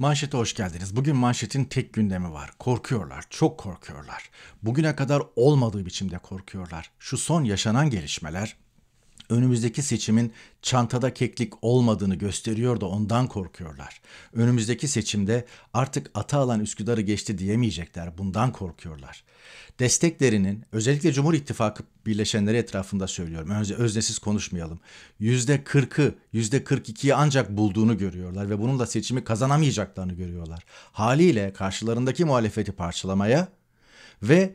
Manşete hoş geldiniz. Bugün Manşet'in tek gündemi var. Korkuyorlar, çok korkuyorlar. Bugüne kadar olmadığı biçimde korkuyorlar. Şu son yaşanan gelişmeler önümüzdeki seçimin çantada keklik olmadığını gösteriyor da ondan korkuyorlar. Önümüzdeki seçimde artık ata alan Üsküdar'ı geçti diyemeyecekler, bundan korkuyorlar. Desteklerinin, özellikle Cumhur İttifakı birleşenleri etrafında söylüyorum, öznesiz konuşmayalım, %40'ı, %42'yi ancak bulduğunu görüyorlar ve bununla seçimi kazanamayacaklarını görüyorlar. Haliyle karşılarındaki muhalefeti parçalamaya ve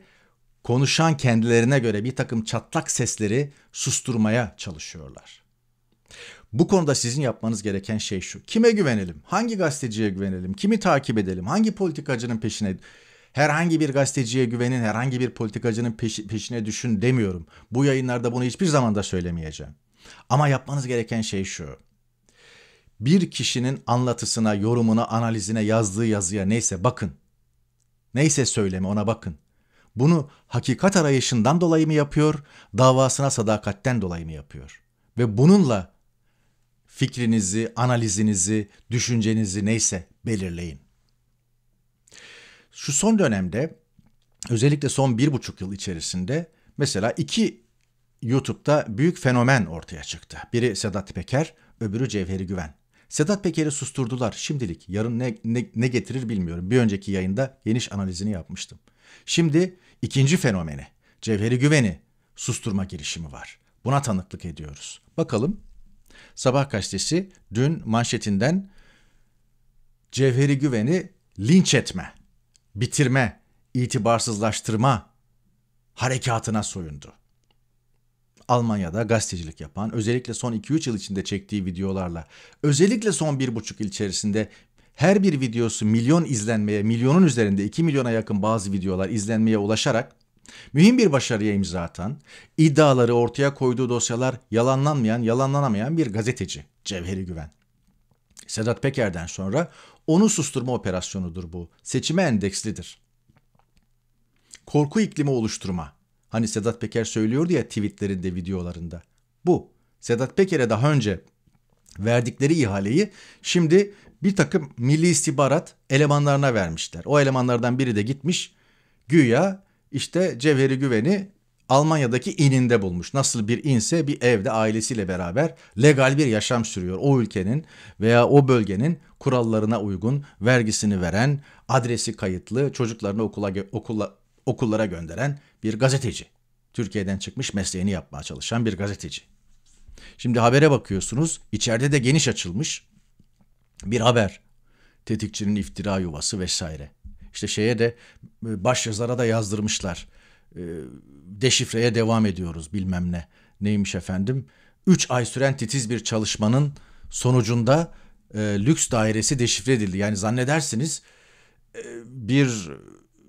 konuşan kendilerine göre bir takım çatlak sesleri susturmaya çalışıyorlar. Bu konuda sizin yapmanız gereken şey şu: kime güvenelim? Hangi gazeteciye güvenelim? Kimi takip edelim? Hangi politikacının peşine? Herhangi bir gazeteciye güvenin, herhangi bir politikacının peşine düşün demiyorum. Bu yayınlarda bunu hiçbir zaman da söylemeyeceğim. Ama yapmanız gereken şey şu: bir kişinin anlatısına, yorumuna, analizine, yazdığı yazıya neyse bakın. Neyse söyleme, ona bakın. Bunu hakikat arayışından dolayı mı yapıyor, davasına sadakatten dolayı mı yapıyor? Ve bununla fikrinizi, analizinizi, düşüncenizi neyse belirleyin. Şu son dönemde, özellikle son 1,5 yıl içerisinde mesela iki YouTube'da büyük fenomen ortaya çıktı. Biri Sedat Peker, öbürü Cevheri Güven. Sedat Peker'i susturdular şimdilik. Yarın ne getirir bilmiyorum. Bir önceki yayında geniş analizini yapmıştım. Şimdi ikinci fenomeni, Cevheri Güven'i susturma girişimi var. Buna tanıklık ediyoruz. Bakalım, Sabah Gazetesi dün manşetinden Cevheri Güven'i linç etme, bitirme, itibarsızlaştırma harekatına soyundu. Almanya'da gazetecilik yapan, özellikle son 2-3 yıl içinde çektiği videolarla, özellikle son 1,5 yıl içerisinde her bir videosu milyon izlenmeye, milyonun üzerinde 2 milyona yakın bazı videolar izlenmeye ulaşarak mühim bir başarıya imza atan, iddiaları ortaya koyduğu dosyalar yalanlanmayan, yalanlanamayan bir gazeteci Cevheri Güven. Sedat Peker'den sonra onu susturma operasyonudur bu. Seçime endekslidir. Korku iklimi oluşturma. Hani Sedat Peker söylüyordu ya tweetlerinde, videolarında. Bu, Sedat Peker'e daha önce verdikleri ihaleyi şimdi bir takım Milli İstihbarat elemanlarına vermişler. O elemanlardan biri de gitmiş, güya işte Cevheri Güven'i Almanya'daki ininde bulmuş. Nasıl bir inse, bir evde ailesiyle beraber legal bir yaşam sürüyor. O ülkenin veya o bölgenin kurallarına uygun, vergisini veren, adresi kayıtlı, çocuklarını okullara gönderen bir gazeteci. Türkiye'den çıkmış, mesleğini yapmaya çalışan bir gazeteci. Şimdi habere bakıyorsunuz, içeride de geniş açılmış bir haber. Tetikçinin iftira yuvası vesaire. İşte şeye de, başyazara da yazdırmışlar. Deşifreye devam ediyoruz, bilmem ne. Neymiş efendim? 3 ay süren titiz bir çalışmanın sonucunda lüks dairesi deşifre edildi. Yani zannedersiniz bir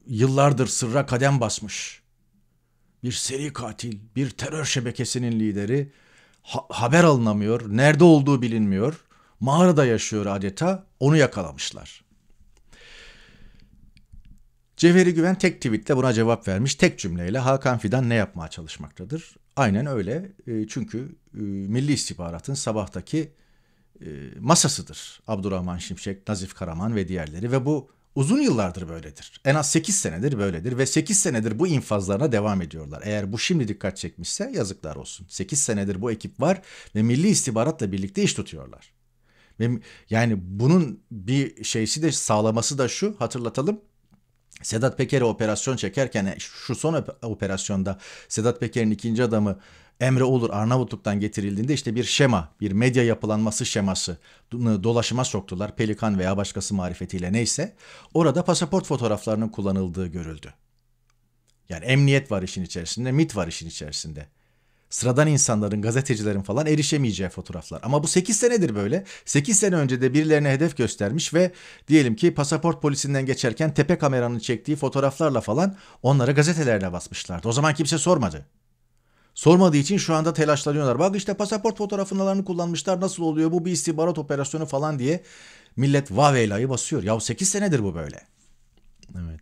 yıllardır sırra kadem basmış bir seri katil, bir terör şebekesinin lideri haber alınamıyor, nerede olduğu bilinmiyor, mağarada yaşıyor adeta, onu yakalamışlar. Cevheri Güven tek tweetle buna cevap vermiş, tek cümleyle. Hakan Fidan ne yapmaya çalışmaktadır? Aynen öyle, çünkü Milli İstihbarat'ın sabahtaki masasıdır Abdurrahman Şimşek, Nazif Karaman ve diğerleri ve bu uzun yıllardır böyledir. En az 8 senedir böyledir ve 8 senedir bu infazlarına devam ediyorlar. Eğer bu şimdi dikkat çekmişse yazıklar olsun. 8 senedir bu ekip var ve Milli İstihbarat'la birlikte iş tutuyorlar. Ve yani bunun bir şeysi de, sağlaması da şu, hatırlatalım. Sedat Peker'e operasyon çekerken, şu son operasyonda Sedat Peker'in ikinci adamı Emre Uğur Arnavutluk'tan getirildiğinde işte bir şema, bir medya yapılanması şeması dolaşıma soktular. Pelikan veya başkası marifetiyle, neyse. Orada pasaport fotoğraflarının kullanıldığı görüldü. Yani emniyet var işin içerisinde, MİT var işin içerisinde. Sıradan insanların, gazetecilerin falan erişemeyeceği fotoğraflar. Ama bu 8 senedir böyle. 8 sene önce de birilerine hedef göstermiş ve diyelim ki pasaport polisinden geçerken tepe kameranın çektiği fotoğraflarla falan onlara gazetelerle basmışlardı. O zaman kimse sormadı. Sormadığı için şu anda telaşlanıyorlar. Bak işte pasaport fotoğraflarını kullanmışlar, nasıl oluyor bu, bir istihbarat operasyonu falan diye millet vaveylayı basıyor. Yahu 8 senedir bu böyle. Evet.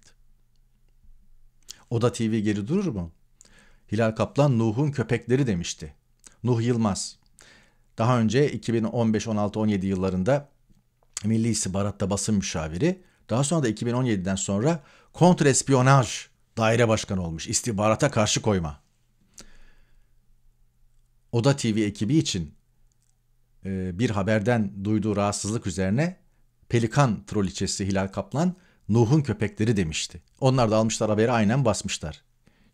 Oda TV geri durur mu? Hilal Kaplan Nuh'un köpekleri demişti. Nuh Yılmaz daha önce 2015, 16, 17 yıllarında Milli İstihbarat'ta basın müşaviri. Daha sonra da 2017'den sonra kontrespiyonaj daire başkanı olmuş. İstihbarata karşı koyma. Oda TV ekibi için bir haberden duyduğu rahatsızlık üzerine Pelikan Troliçesi Hilal Kaplan Nuh'un köpekleri demişti. Onlar da almışlar haberi, aynen basmışlar.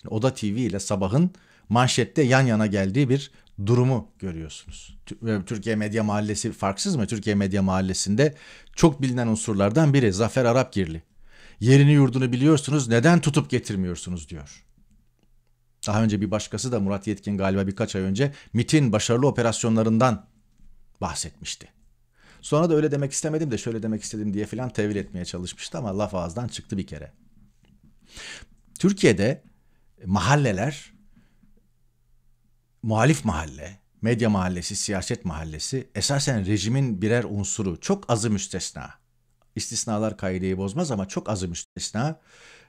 Şimdi Oda TV ile Sabah'ın Manşet'te yan yana geldiği bir durumu görüyorsunuz. Türkiye Medya Mahallesi farksız mı? Türkiye Medya Mahallesi'nde çok bilinen unsurlardan biri Zafer Arapgirli. Yerini yurdunu biliyorsunuz, neden tutup getirmiyorsunuz diyor. Daha önce bir başkası da, Murat Yetkin galiba birkaç ay önce, MIT'in başarılı operasyonlarından bahsetmişti. Sonra da öyle demek istemedim de şöyle demek istedim diye filan tevil etmeye çalışmıştı ama laf ağızdan çıktı bir kere. Türkiye'de mahalleler, muhalif mahalle, medya mahallesi, siyaset mahallesi esasen rejimin birer unsuru. Çok azı müstesna. İstisnalar kaideyi bozmaz ama çok azı müstesna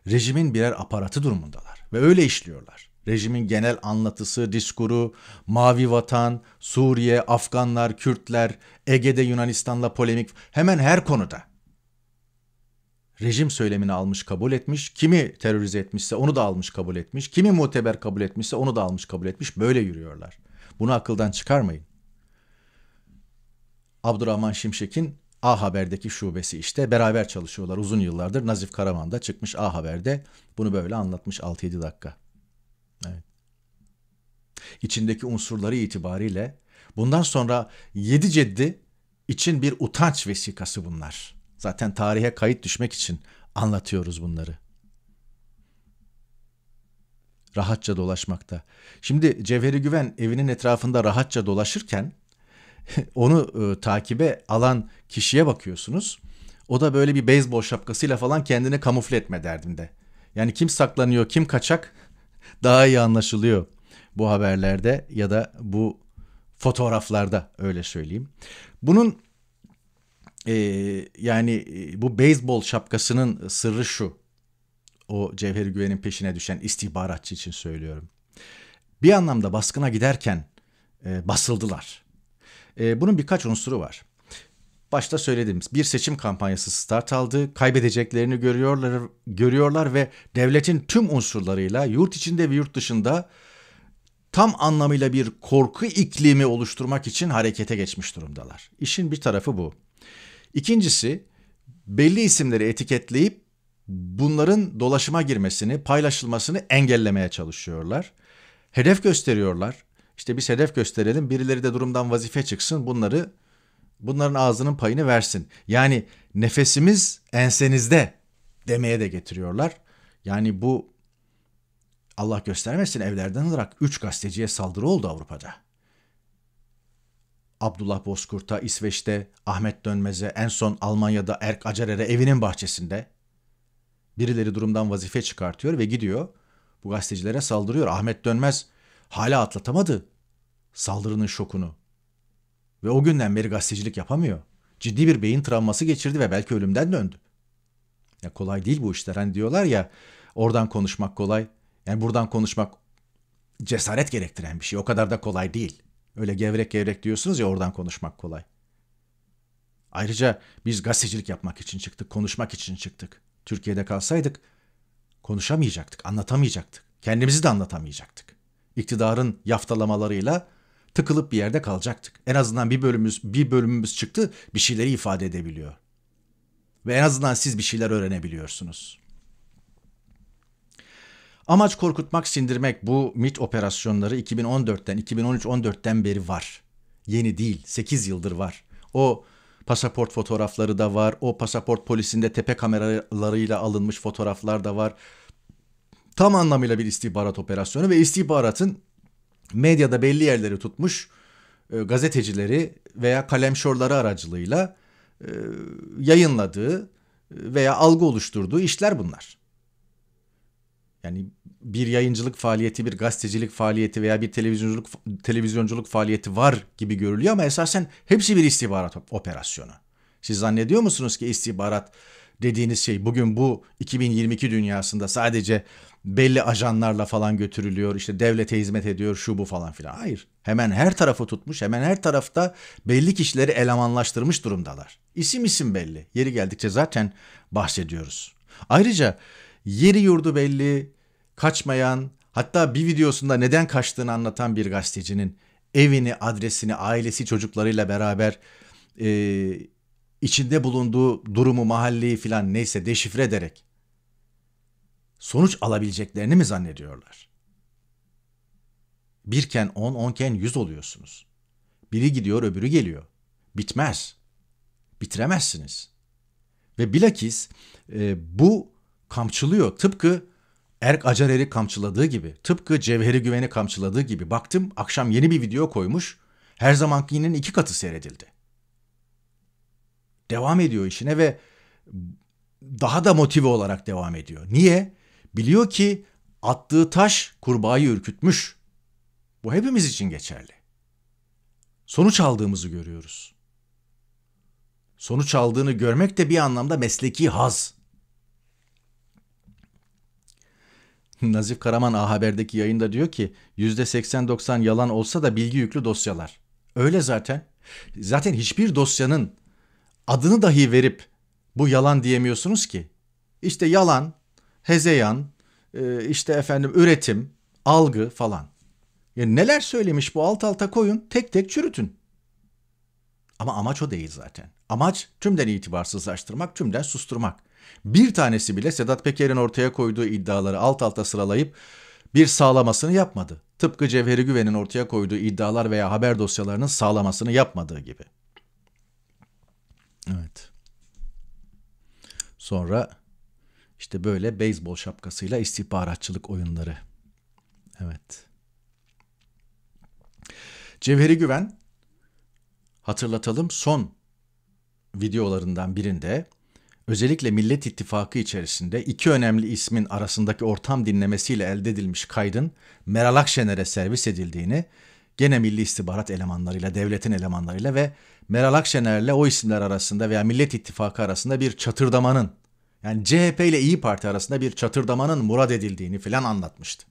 rejimin birer aparatı durumundalar. Ve öyle işliyorlar. Rejimin genel anlatısı, diskuru, Mavi Vatan, Suriye, Afganlar, Kürtler, Ege'de Yunanistan'la polemik, hemen her konuda. Rejim söylemini almış kabul etmiş, kimi terörize etmişse onu da almış kabul etmiş, kimi muteber kabul etmişse onu da almış kabul etmiş, böyle yürüyorlar. Bunu akıldan çıkarmayın. Abdurrahman Şimşek'in A Haber'deki şubesi işte, beraber çalışıyorlar uzun yıllardır. Nazif Karaman da çıkmış A Haber'de bunu böyle anlatmış 6-7 dakika. Evet. İçindeki unsurları itibariyle bundan sonra 7 ceddi için bir utanç vesikası bunlar. Zaten tarihe kayıt düşmek için anlatıyoruz bunları. Rahatça dolaşmakta. Şimdi Cevheri Güven evinin etrafında rahatça dolaşırken onu takibe alan kişiye bakıyorsunuz. O da böyle bir beyzbol şapkasıyla falan kendini kamufle etme derdinde. Yani kim saklanıyor, kim kaçak daha iyi anlaşılıyor bu haberlerde ya da bu fotoğraflarda, öyle söyleyeyim. Bunun yani bu beyzbol şapkasının sırrı şu. O Cevheri Güven'in peşine düşen istihbaratçı için söylüyorum. Bir anlamda baskına giderken basıldılar. Bunun birkaç unsuru var. Başta söylediğimiz bir seçim kampanyası start aldı. Kaybedeceklerini görüyorlar ve devletin tüm unsurlarıyla yurt içinde ve yurt dışında tam anlamıyla bir korku iklimi oluşturmak için harekete geçmiş durumdalar. İşin bir tarafı bu. İkincisi, belli isimleri etiketleyip bunların dolaşıma girmesini, paylaşılmasını engellemeye çalışıyorlar. Hedef gösteriyorlar. İşte biz hedef gösterelim, birileri de durumdan vazife çıksın, bunların ağzının payını versin. Yani nefesimiz ensenizde demeye de getiriyorlar. Yani bu, Allah göstermesin, evlerden alarak 3 gazeteciye saldırı oldu Avrupa'da. Abdullah Bozkurt'a, İsveç'te, Ahmet Dönmez'e, en son Almanya'da Erk Acarer'e evinin bahçesinde birileri durumdan vazife çıkartıyor ve gidiyor. Bu gazetecilere saldırıyor. Ahmet Dönmez hala atlatamadı saldırının şokunu. Ve o günden beri gazetecilik yapamıyor. Ciddi bir beyin travması geçirdi ve belki ölümden döndü. Ya kolay değil bu işler. Hani diyorlar ya, oradan konuşmak kolay. Yani buradan konuşmak cesaret gerektiren bir şey. O kadar da kolay değil. Öyle gevrek gevrek diyorsunuz ya, oradan konuşmak kolay. Ayrıca biz gazetecilik yapmak için çıktık, konuşmak için çıktık. Türkiye'de kalsaydık konuşamayacaktık, anlatamayacaktık. Kendimizi de anlatamayacaktık. İktidarın yaftalamalarıyla tıkılıp bir yerde kalacaktık. En azından bir bölümümüz çıktı, bir şeyleri ifade edebiliyor. Ve en azından siz bir şeyler öğrenebiliyorsunuz. Amaç korkutmak, sindirmek. Bu MIT operasyonları 2013-14'ten beri var. Yeni değil, 8 yıldır var. O pasaport fotoğrafları da var. O pasaport polisinde tepe kameralarıyla alınmış fotoğraflar da var. Tam anlamıyla bir istihbarat operasyonu ve istihbaratın medyada belli yerleri tutmuş gazetecileri veya kalemşorları aracılığıyla yayınladığı veya algı oluşturduğu işler bunlar. Yani bir yayıncılık faaliyeti, bir gazetecilik faaliyeti veya bir televizyonculuk faaliyeti var gibi görülüyor ama esasen hepsi bir istihbarat operasyonu. Siz zannediyor musunuz ki istihbarat dediğiniz şey bugün bu 2022 dünyasında sadece belli ajanlarla falan götürülüyor, işte devlete hizmet ediyor, şu bu falan filan. Hayır. Hemen her tarafı tutmuş, hemen her tarafta belli kişileri elemanlaştırmış durumdalar. İsim isim belli. Yeri geldikçe zaten bahsediyoruz. Ayrıca yeri yurdu belli, kaçmayan, hatta bir videosunda neden kaçtığını anlatan bir gazetecinin evini, adresini, ailesi, çocuklarıyla beraber içinde bulunduğu durumu, mahalleyi filan neyse deşifre ederek sonuç alabileceklerini mi zannediyorlar? Birken 10, 10'ken 100 oluyorsunuz. Biri gidiyor, öbürü geliyor. Bitmez. Bitiremezsiniz. Ve bilakis bu kamçılıyor. Tıpkı Erk Acarer'i kamçıladığı gibi, tıpkı Cevheri Güven'i kamçıladığı gibi. Baktım akşam yeni bir video koymuş, her zamankinin 2 katı seyredildi. Devam ediyor işine ve daha da motive olarak devam ediyor. Niye? Biliyor ki attığı taş kurbağayı ürkütmüş. Bu hepimiz için geçerli. Sonuç aldığımızı görüyoruz. Sonuç aldığını görmek de bir anlamda mesleki haz. Nazif Karaman A Haber'deki yayında diyor ki %80-90 yalan olsa da bilgi yüklü dosyalar. Öyle zaten. Zaten hiçbir dosyanın adını dahi verip bu yalan diyemiyorsunuz ki. İşte yalan, hezeyan, işte efendim üretim, algı falan. Yani neler söylemiş bu, alt alta koyun, tek tek çürütün. Ama amaç o değil zaten. Amaç tümden itibarsızlaştırmak, tümden susturmak. Bir tanesi bile Sedat Peker'in ortaya koyduğu iddiaları alt alta sıralayıp bir sağlamasını yapmadı. Tıpkı Cevheri Güven'in ortaya koyduğu iddialar veya haber dosyalarının sağlamasını yapmadığı gibi. Evet. Sonra işte böyle beyzbol şapkasıyla istihbaratçılık oyunları. Evet. Cevheri Güven, hatırlatalım, son videolarından birinde özellikle Millet İttifakı içerisinde 2 önemli ismin arasındaki ortam dinlemesiyle elde edilmiş kaydın Meral Akşener'e servis edildiğini, gene Milli İstihbarat elemanlarıyla, devletin elemanlarıyla ve Meral Akşener'le o isimler arasında veya Millet İttifakı arasında bir çatırdamanın, yani CHP ile İYİ Parti arasında bir çatırdamanın murad edildiğini filan anlatmıştı.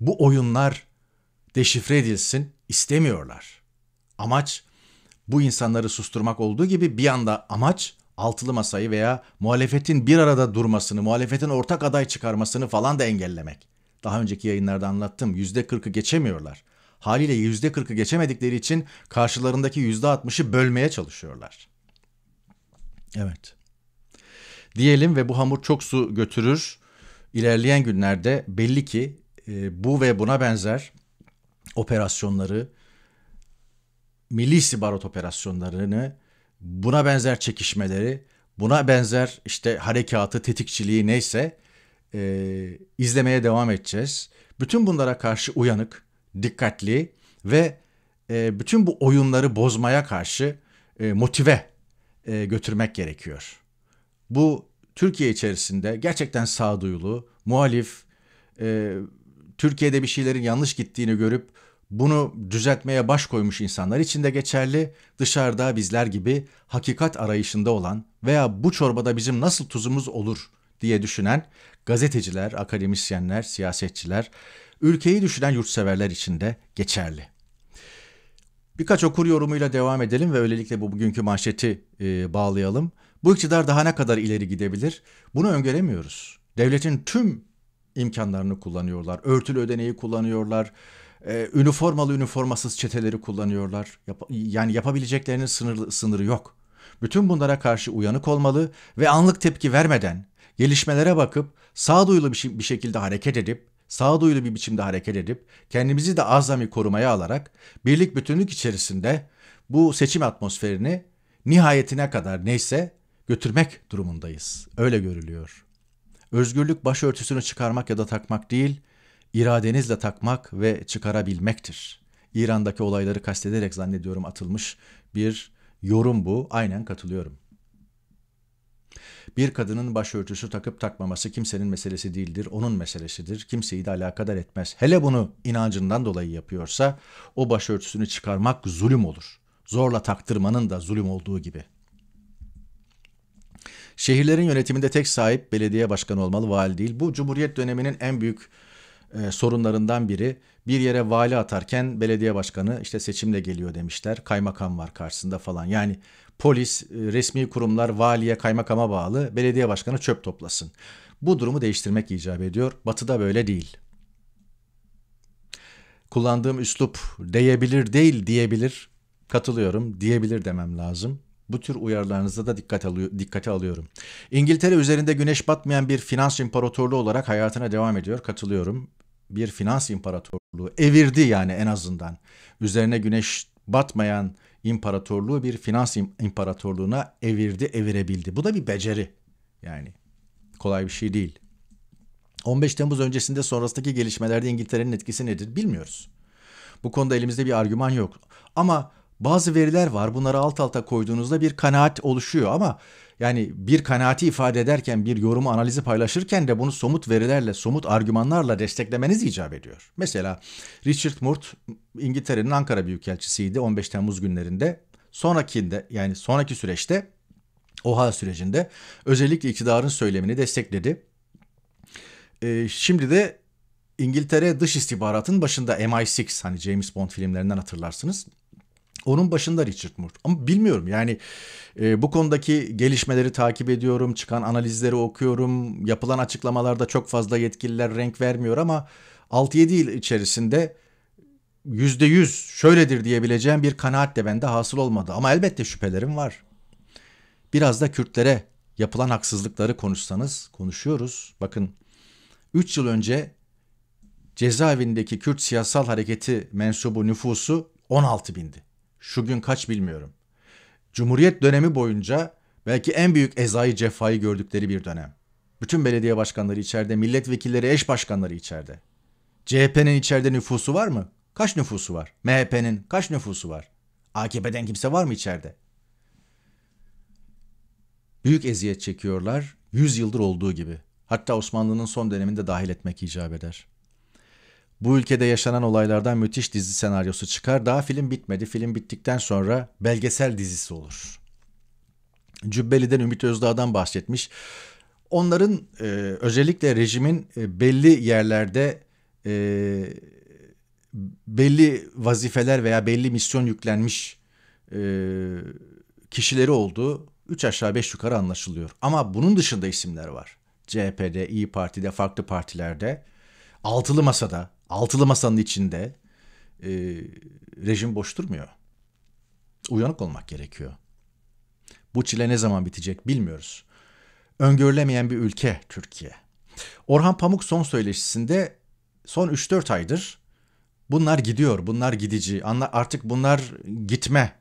Bu oyunlar deşifre edilsin istemiyorlar. Amaç bu insanları susturmak olduğu gibi bir yanda amaç altılı masayı veya muhalefetin bir arada durmasını, muhalefetin ortak aday çıkarmasını falan da engellemek. Daha önceki yayınlarda anlattım, %40'ı geçemiyorlar. Haliyle %40'ı geçemedikleri için karşılarındaki %60'ı bölmeye çalışıyorlar. Evet. Diyelim ve bu hamur çok su götürür. İlerleyen günlerde belli ki bu ve buna benzer operasyonları, Milli İstihbarat operasyonlarını, buna benzer çekişmeleri, buna benzer işte harekatı, tetikçiliği neyse izlemeye devam edeceğiz. Bütün bunlara karşı uyanık, dikkatli ve bütün bu oyunları bozmaya karşı motive götürmek gerekiyor. Bu Türkiye içerisinde gerçekten sağduyulu, muhalif, Türkiye'de bir şeylerin yanlış gittiğini görüp bunu düzeltmeye baş koymuş insanlar için de geçerli, dışarıda bizler gibi hakikat arayışında olan veya bu çorbada bizim nasıl tuzumuz olur diye düşünen gazeteciler, akademisyenler, siyasetçiler, ülkeyi düşünen yurtseverler için de geçerli. Birkaç okur yorumuyla devam edelim ve öylelikle bu bugünkü manşeti bağlayalım. Bu iktidar daha ne kadar ileri gidebilir? Bunu öngöremiyoruz. Devletin tüm imkanlarını kullanıyorlar. Örtülü ödeneği kullanıyorlar. Üniformalı üniformasız çeteleri kullanıyorlar. Yani yapabileceklerinin sınırı yok. Bütün bunlara karşı uyanık olmalı ve anlık tepki vermeden gelişmelere bakıp sağduyulu bir şekilde hareket edip, sağduyulu bir biçimde hareket edip kendimizi de azami korumaya alarak birlik bütünlük içerisinde bu seçim atmosferini nihayetine kadar neyse götürmek durumundayız. Öyle görülüyor. Özgürlük başörtüsünü çıkarmak ya da takmak değil, iradenizle takmak ve çıkarabilmektir. İran'daki olayları kastederek zannediyorum atılmış bir yorum bu. Aynen katılıyorum. Bir kadının başörtüsü takıp takmaması kimsenin meselesi değildir, onun meselesidir. Kimseyi de alakadar etmez. Hele bunu inancından dolayı yapıyorsa o başörtüsünü çıkarmak zulüm olur. Zorla taktırmanın da zulüm olduğu gibi. Şehirlerin yönetiminde tek sahip belediye başkanı olmalı, vali değil. Bu Cumhuriyet döneminin en büyük sorunlarından biri. Bir yere vali atarken belediye başkanı işte seçimle geliyor demişler. Kaymakam var karşısında falan. Yani polis, resmi kurumlar valiye, kaymakama bağlı. Belediye başkanı çöp toplasın. Bu durumu değiştirmek icap ediyor. Batı'da böyle değil. Kullandığım üslup diyebilir değil diyebilir. Katılıyorum. Diyebilir demem lazım. Bu tür uyarılarınızda da dikkate alıyorum. İngiltere üzerinde güneş batmayan bir finans imparatorluğu olarak hayatına devam ediyor. Katılıyorum. Bir finans imparatorluğu evirdi yani en azından. Üzerine güneş batmayan imparatorluğu bir finans imparatorluğuna evirdi, evirebildi. Bu da bir beceri. Yani kolay bir şey değil. 15 Temmuz öncesinde sonrasındaki gelişmelerde İngiltere'nin etkisi nedir bilmiyoruz. Bu konuda elimizde bir argüman yok. Ama bazı veriler var. Bunları alt alta koyduğunuzda bir kanaat oluşuyor ama yani bir kanaati ifade ederken, bir yorumu, analizi paylaşırken de bunu somut verilerle, somut argümanlarla desteklemeniz icap ediyor. Mesela Richard Murt İngiltere'nin Ankara Büyükelçisi'ydi 15 Temmuz günlerinde. Sonraki süreçte, OHAL sürecinde özellikle iktidarın söylemini destekledi. Şimdi de İngiltere Dış İstihbarat'ın başında MI6, hani James Bond filmlerinden hatırlarsınız. Onun başında Richard Moore. Ama bilmiyorum yani bu konudaki gelişmeleri takip ediyorum, çıkan analizleri okuyorum. Yapılan açıklamalarda çok fazla yetkililer renk vermiyor ama 6-7 yıl içerisinde %100 şöyledir diyebileceğim bir kanaat de bende hasıl olmadı. Ama elbette şüphelerim var. Biraz da Kürtlere yapılan haksızlıkları konuşuyoruz. Bakın 3 yıl önce cezaevindeki Kürt siyasal hareketi mensubu nüfusu 16 bindi. Şu gün kaç bilmiyorum. Cumhuriyet dönemi boyunca belki en büyük ezayı, cefayı gördükleri bir dönem. Bütün belediye başkanları içeride, milletvekilleri, eş başkanları içeride. CHP'nin içeride nüfusu var mı? Kaç nüfusu var? MHP'nin kaç nüfusu var? AKP'den kimse var mı içeride? Büyük eziyet çekiyorlar. 100 yıldır olduğu gibi. Hatta Osmanlı'nın son döneminde dahil etmek icap eder. Bu ülkede yaşanan olaylardan müthiş dizi senaryosu çıkar. Daha film bitmedi. Film bittikten sonra belgesel dizisi olur. Cübbeli'den, Ümit Özdağ'dan bahsetmiş. Onların özellikle rejimin belli yerlerde belli vazifeler veya belli misyon yüklenmiş kişileri olduğu 3 aşağı 5 yukarı anlaşılıyor. Ama bunun dışında isimler var. CHP'de, İYİ Parti'de, farklı partilerde, altılı masanın içinde rejim boş durmuyor. Uyanık olmak gerekiyor. Bu çile ne zaman bitecek bilmiyoruz. Öngörülemeyen bir ülke Türkiye. Orhan Pamuk son söyleşisinde son 3-4 aydır bunlar gidiyor, bunlar gidici, artık bunlar gitme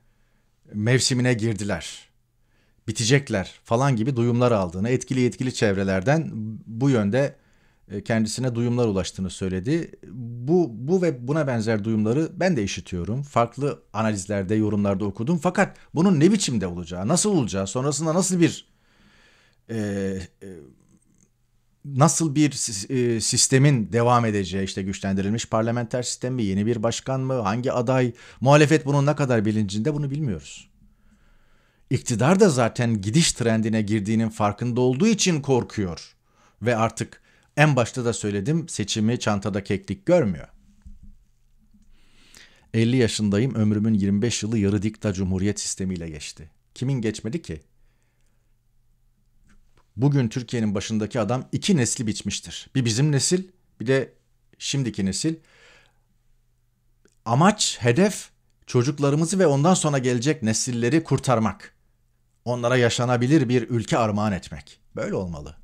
mevsimine girdiler, bitecekler falan gibi duyumlar aldığını, etkili çevrelerden bu yönde kendisine duyumlar ulaştığını söyledi. Bu ve buna benzer duyumları ben de işitiyorum. Farklı analizlerde, yorumlarda okudum. Fakat bunun ne biçimde olacağı, nasıl olacağı, sonrasında nasıl bir sistemin devam edeceği, işte güçlendirilmiş parlamenter sistem mi, yeni bir başkan mı, hangi aday, muhalefet bunun ne kadar bilincinde, bunu bilmiyoruz. İktidar da zaten gidiş trendine girdiğinin farkında olduğu için korkuyor ve artık en başta da söyledim, seçimi çantada keklik görmüyor. 50 yaşındayım, ömrümün 25 yılı yarı dikta cumhuriyet sistemiyle geçti. Kimin geçmedi ki? Bugün Türkiye'nin başındaki adam 2 nesli biçmiştir. Bir bizim nesil, bir de şimdiki nesil. Amaç, hedef çocuklarımızı ve ondan sonra gelecek nesilleri kurtarmak. Onlara yaşanabilir bir ülke armağan etmek. Böyle olmalı.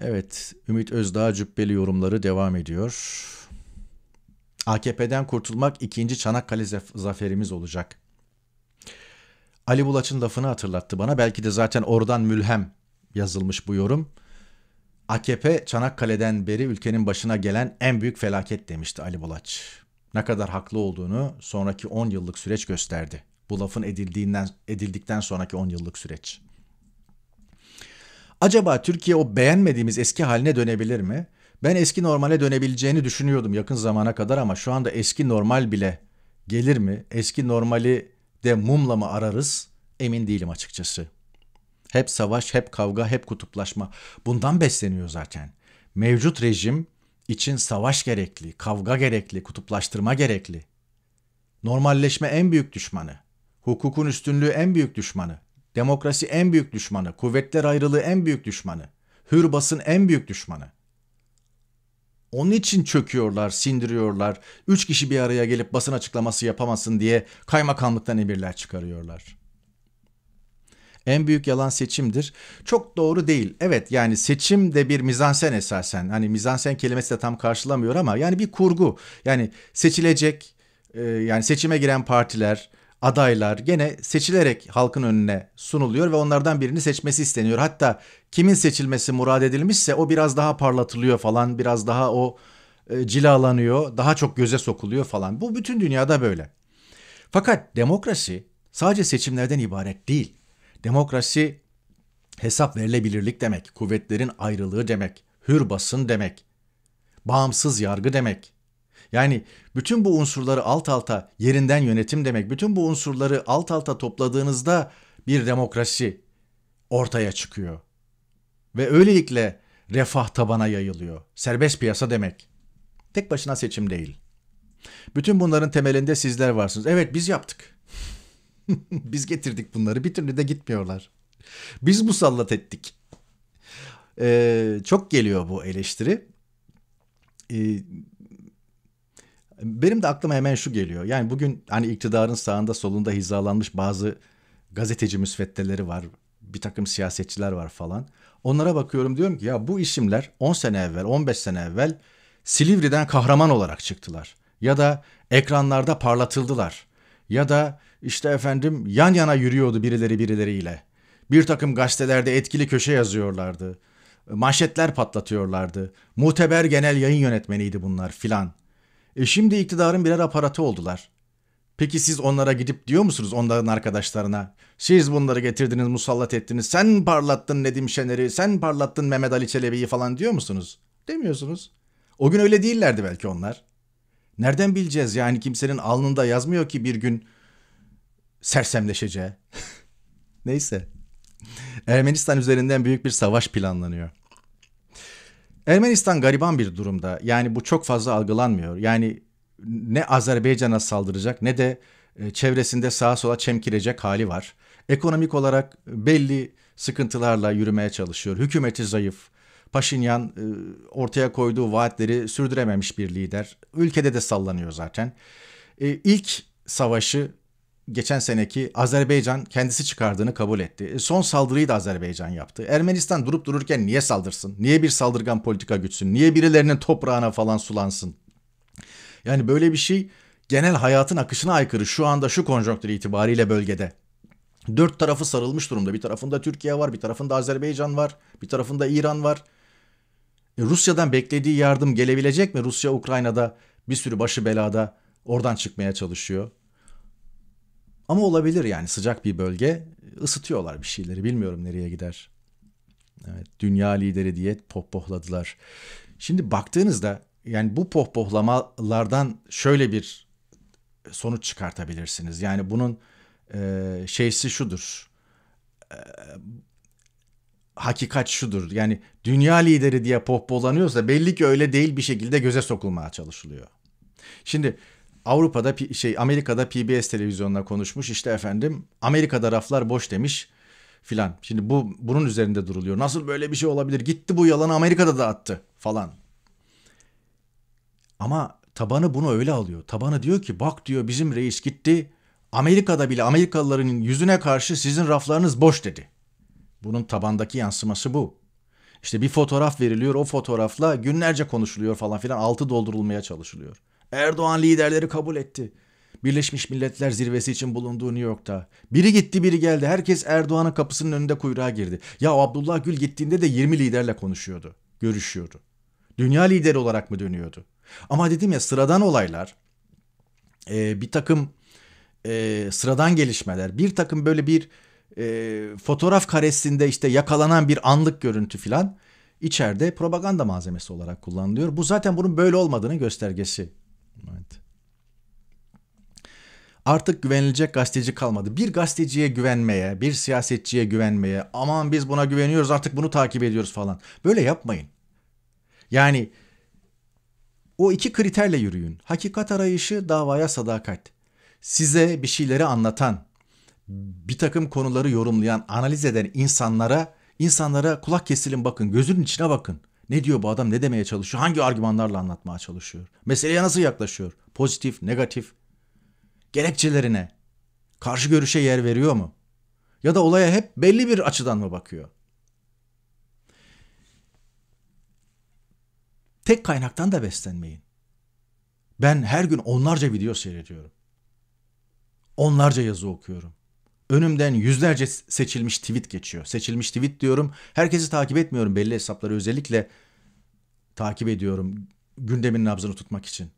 Evet, Ümit Özdağ cübbeli yorumları devam ediyor. AKP'den kurtulmak 2. Çanakkale zaferimiz olacak. Ali Bulaç'ın lafını hatırlattı bana. Belki de zaten oradan mülhem yazılmış bu yorum. AKP Çanakkale'den beri ülkenin başına gelen en büyük felaket demişti Ali Bulaç. Ne kadar haklı olduğunu sonraki 10 yıllık süreç gösterdi. Bu lafın edildikten sonraki 10 yıllık süreç. Acaba Türkiye o beğenmediğimiz eski haline dönebilir mi? Ben eski normale dönebileceğini düşünüyordum yakın zamana kadar ama şu anda eski normal bile gelir mi? Eski normali de mumla mı ararız? emin değilim açıkçası. Hep savaş, hep kavga, hep kutuplaşma. Bundan besleniyor zaten. Mevcut rejim için savaş gerekli, kavga gerekli, kutuplaştırma gerekli. Normalleşme en büyük düşmanı. Hukukun üstünlüğü en büyük düşmanı. Demokrasi en büyük düşmanı. Kuvvetler ayrılığı en büyük düşmanı. Hür basın en büyük düşmanı. Onun için çöküyorlar, sindiriyorlar. 3 kişi bir araya gelip basın açıklaması yapamasın diye kaymakamlıktan emirler çıkarıyorlar. En büyük yalan seçimdir. Çok doğru değil. Evet, yani seçim de bir mizansen esasen. Hani mizansen kelimesi de tam karşılamıyor ama yani bir kurgu. Yani seçilecek, yani seçime giren partiler, adaylar gene seçilerek halkın önüne sunuluyor ve onlardan birini seçmesi isteniyor. Hatta kimin seçilmesi murad edilmişse o biraz daha parlatılıyor falan, biraz daha o cilalanıyor, daha çok göze sokuluyor falan. Bu bütün dünyada böyle. Fakat demokrasi sadece seçimlerden ibaret değil. Demokrasi hesap verilebilirlik demek, kuvvetlerin ayrılığı demek, hür basın demek, bağımsız yargı demek. Yani bütün bu unsurları alt alta yerinden yönetim demek, bütün bu unsurları alt alta topladığınızda bir demokrasi ortaya çıkıyor. Ve öylelikle refah tabana yayılıyor. Serbest piyasa demek. Tek başına seçim değil. Bütün bunların temelinde sizler varsınız. Evet, biz yaptık. Biz getirdik bunları. Bir türlü de gitmiyorlar. Biz musallat ettik. Çok geliyor bu eleştiri. Benim de aklıma hemen şu geliyor. Yani bugün hani iktidarın sağında solunda hizalanmış bazı gazeteci müsveddeleri var. Bir takım siyasetçiler var falan. Onlara bakıyorum, diyorum ki ya bu isimler 10 sene evvel, 15 sene evvel Silivri'den kahraman olarak çıktılar. Ya da ekranlarda parlatıldılar. Ya da işte efendim yan yana yürüyordu birileri birileriyle. Bir takım gazetelerde etkili köşe yazıyorlardı. Manşetler patlatıyorlardı. Muteber genel yayın yönetmeniydi bunlar filan. Şimdi iktidarın birer aparatı oldular. Peki siz onlara gidip diyor musunuz, onların arkadaşlarına? Siz bunları getirdiniz, musallat ettiniz. Sen parlattın Nedim Şener'i, sen parlattın Mehmet Ali Çelebi'yi falan diyor musunuz? Demiyorsunuz. O gün öyle değillerdi belki onlar. Nereden bileceğiz yani, kimsenin alnında yazmıyor ki bir gün sersemleşeceği. Neyse. Ermenistan üzerinden büyük bir savaş planlanıyor. Ermenistan gariban bir durumda. Yani bu çok fazla algılanmıyor. Yani ne Azerbaycan'a saldıracak ne de çevresinde sağa sola çemkirecek hali var. Ekonomik olarak belli sıkıntılarla yürümeye çalışıyor. Hükümeti zayıf. Paşinyan ortaya koyduğu vaatleri sürdürememiş bir lider. Ülkede de sallanıyor zaten. İlk savaşı geçen seneki Azerbaycan kendisi çıkardığını kabul etti. Son saldırıyı da Azerbaycan yaptı. Ermenistan durup dururken niye saldırsın? Niye bir saldırgan politika gütsün? Niye birilerinin toprağına falan sulansın? Yani böyle bir şey genel hayatın akışına aykırı şu anda, şu konjonktür itibariyle bölgede. Dört tarafı sarılmış durumda. Bir tarafında Türkiye var, bir tarafında Azerbaycan var, bir tarafında İran var. Rusya'dan beklediği yardım gelebilecek mi? Rusya Ukrayna'da bir sürü başı belada, oradan çıkmaya çalışıyor. Ama olabilir yani, sıcak bir bölge, ısıtıyorlar bir şeyleri, bilmiyorum nereye gider. Evet, dünya lideri diye pohpohladılar. Şimdi baktığınızda yani bu pohpohlamalardan şöyle bir sonuç çıkartabilirsiniz. Yani bunun şeysi şudur, hakikat şudur. Yani dünya lideri diye pohpohlanıyorsa belli ki öyle değil, bir şekilde göze sokulmaya çalışılıyor. Şimdi... Avrupa'da Amerika'da PBS televizyonuna konuşmuş, işte efendim Amerika'da raflar boş demiş filan. Şimdi bunun üzerinde duruluyor. Nasıl böyle bir şey olabilir? Gitti bu yalanı Amerika'da dağıttı falan. Ama tabanı bunu öyle alıyor. Tabanı diyor ki bak diyor, bizim reis gitti Amerika'da bile Amerikalıların yüzüne karşı sizin raflarınız boş dedi. Bunun tabandaki yansıması bu. İşte bir fotoğraf veriliyor, o fotoğrafla günlerce konuşuluyor falan filan, altı doldurulmaya çalışılıyor. Erdoğan liderleri kabul etti. Birleşmiş Milletler zirvesi için bulunduğu New York'ta. Biri gitti biri geldi. Herkes Erdoğan'ın kapısının önünde kuyruğa girdi. Ya Abdullah Gül gittiğinde de 20 liderle konuşuyordu. Görüşüyordu. Dünya lideri olarak mı dönüyordu? Ama dedim ya, sıradan olaylar, bir takım sıradan gelişmeler, bir takım böyle bir fotoğraf karesinde işte yakalanan bir anlık görüntü filan içeride propaganda malzemesi olarak kullanılıyor. Bu zaten bunun böyle olmadığının göstergesi. Evet. artık güvenilecek gazeteci kalmadı. Bir gazeteciye güvenmeye, bir siyasetçiye güvenmeye, aman biz buna güveniyoruz artık bunu takip ediyoruz falan. Böyle yapmayın. Yani o iki kriterle yürüyün. Hakikat arayışı, davaya sadakat. Size bir şeyleri anlatan, bir takım konuları yorumlayan, analiz eden insanlara kulak kesilin, bakın. Gözünün içine bakın. Ne diyor bu adam, ne demeye çalışıyor, hangi argümanlarla anlatmaya çalışıyor, meseleye nasıl yaklaşıyor, pozitif, negatif, gerekçelerine, karşı görüşe yer veriyor mu? Ya da olaya hep belli bir açıdan mı bakıyor? Tek kaynaktan da beslenmeyin. Ben her gün onlarca video seyrediyorum. Onlarca yazı okuyorum. Önümden yüzlerce seçilmiş tweet geçiyor. Seçilmiş tweet diyorum. Herkesi takip etmiyorum. Belli hesapları özellikle takip ediyorum. Gündemin nabzını tutmak için.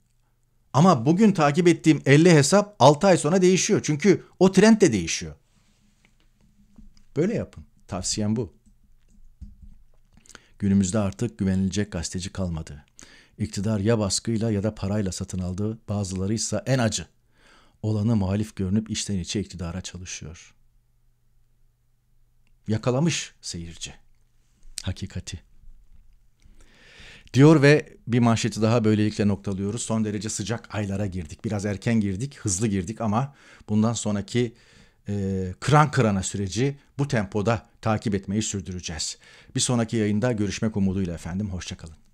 Ama bugün takip ettiğim 50 hesap 6 ay sonra değişiyor. Çünkü o trend de değişiyor. Böyle yapın. Tavsiyem bu. Günümüzde artık güvenilecek gazeteci kalmadı. İktidar ya baskıyla ya da parayla satın aldığı, bazılarıysa en acı olanı muhalif görünüp içten içe iktidara çalışıyor. Yakalamış seyirci hakikati. Diyor ve bir manşeti daha böylelikle noktalıyoruz. Son derece sıcak aylara girdik. Biraz erken girdik, hızlı girdik ama bundan sonraki kıran kırana süreci bu tempoda takip etmeyi sürdüreceğiz. Bir sonraki yayında görüşmek umuduyla efendim. Hoşça kalın.